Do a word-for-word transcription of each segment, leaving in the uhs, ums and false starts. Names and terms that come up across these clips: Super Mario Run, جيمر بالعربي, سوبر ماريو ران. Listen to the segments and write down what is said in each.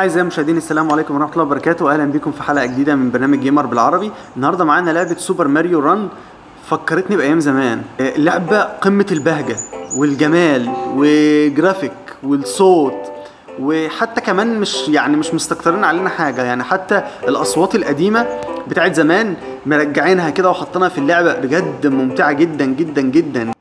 اعزائي المشاهدين، السلام عليكم ورحمه الله وبركاته. اهلا بكم في حلقه جديده من برنامج جيمر بالعربي. النهارده معانا لعبه سوبر ماريو ران، فكرتني بايام زمان. لعبه قمه البهجه والجمال والجرافيك والصوت، وحتى كمان مش يعني مش مستكترين علينا حاجه، يعني حتى الاصوات القديمه بتاعت زمان مرجعينها كده وحاطينها في اللعبه. بجد ممتعه جدا جدا جدا.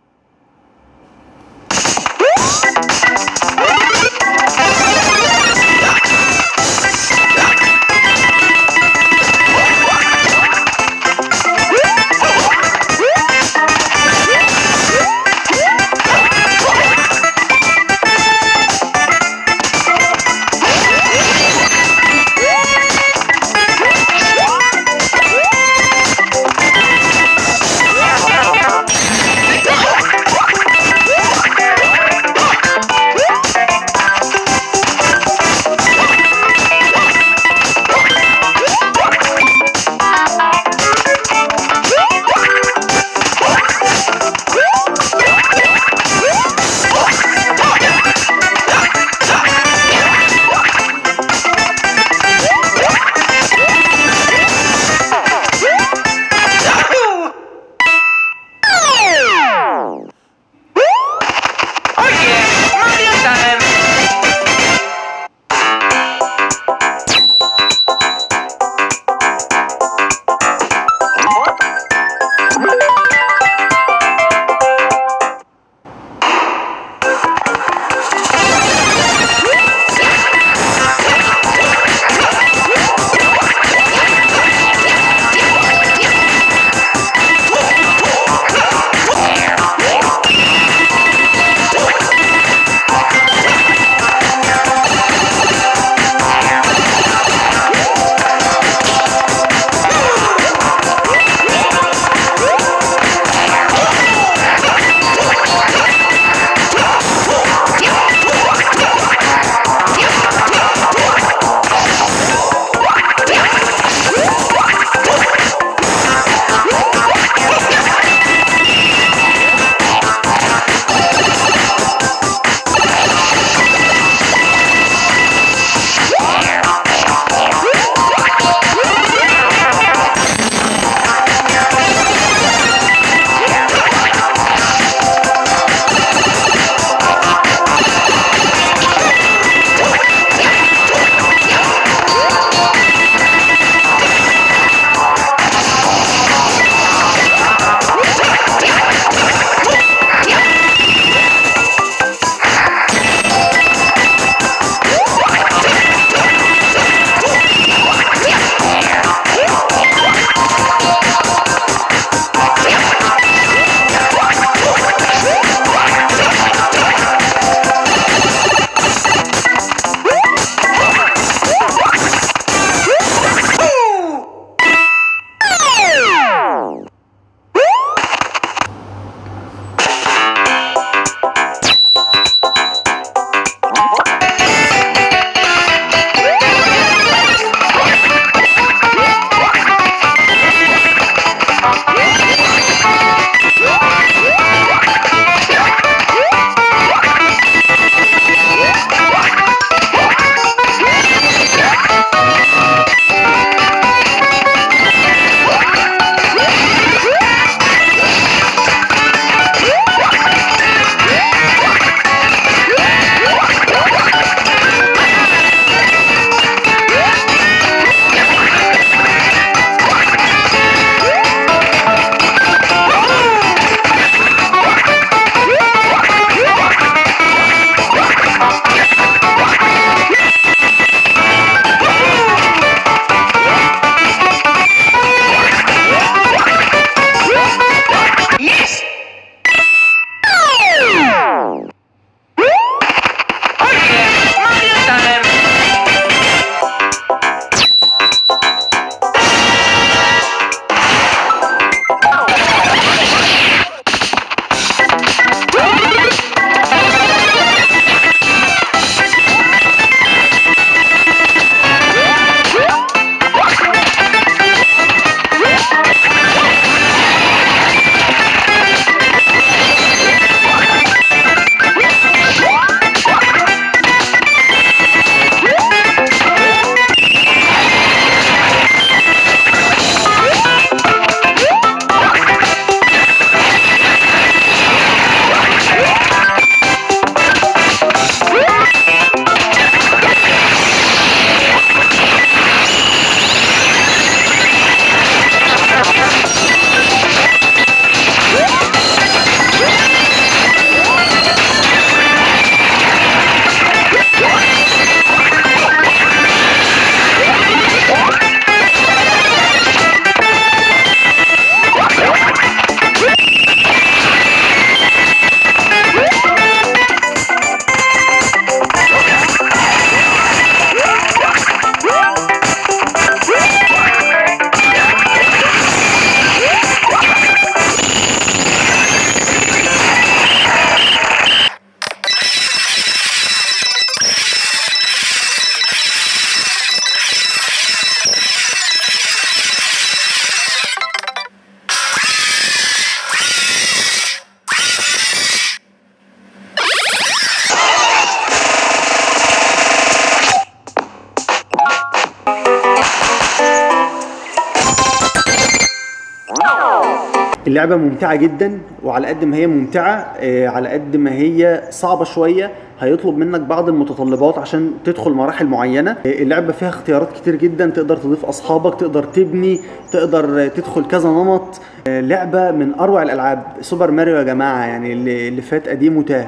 اللعبه ممتعه جدا، وعلى قد ما هي ممتعه على قد ما هي صعبه شويه، هيطلب منك بعض المتطلبات عشان تدخل مراحل معينه. اللعبه فيها اختيارات كتير جدا، تقدر تضيف اصحابك، تقدر تبني، تقدر تدخل كذا نمط. لعبه من اروع الالعاب. سوبر ماريو يا جماعه، يعني اللي فات قديم وتاه.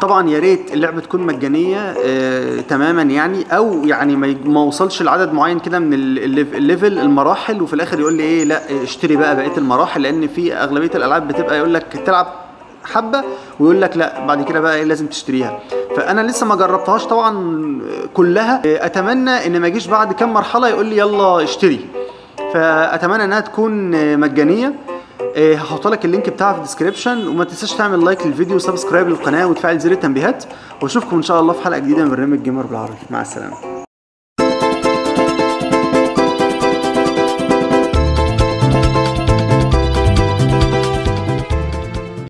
طبعا يا ريت اللعبه تكون مجانيه آه تماما، يعني او يعني ما وصلش لعدد معين كده من الليفل المراحل وفي الاخر يقول لي ايه لا اشتري بقى بقيه المراحل، لان في اغلبيه الالعاب بتبقى يقول لك تلعب حبه ويقول لك لا بعد كده بقى ايه لازم تشتريها. فانا لسه ما جربتهاش طبعا كلها، اتمنى ان ما اجيش بعد كام مرحله يقول لي يلا اشتري، فاتمنى انها تكون مجانيه. هحط لك اللينك بتاعها في الديسكربشن، وما تنساش تعمل لايك للفيديو وسبسكرايب للقناه وتفعل زر التنبيهات، واشوفكم ان شاء الله في حلقه جديده من برنامج جيمر بالعربي. مع السلامه.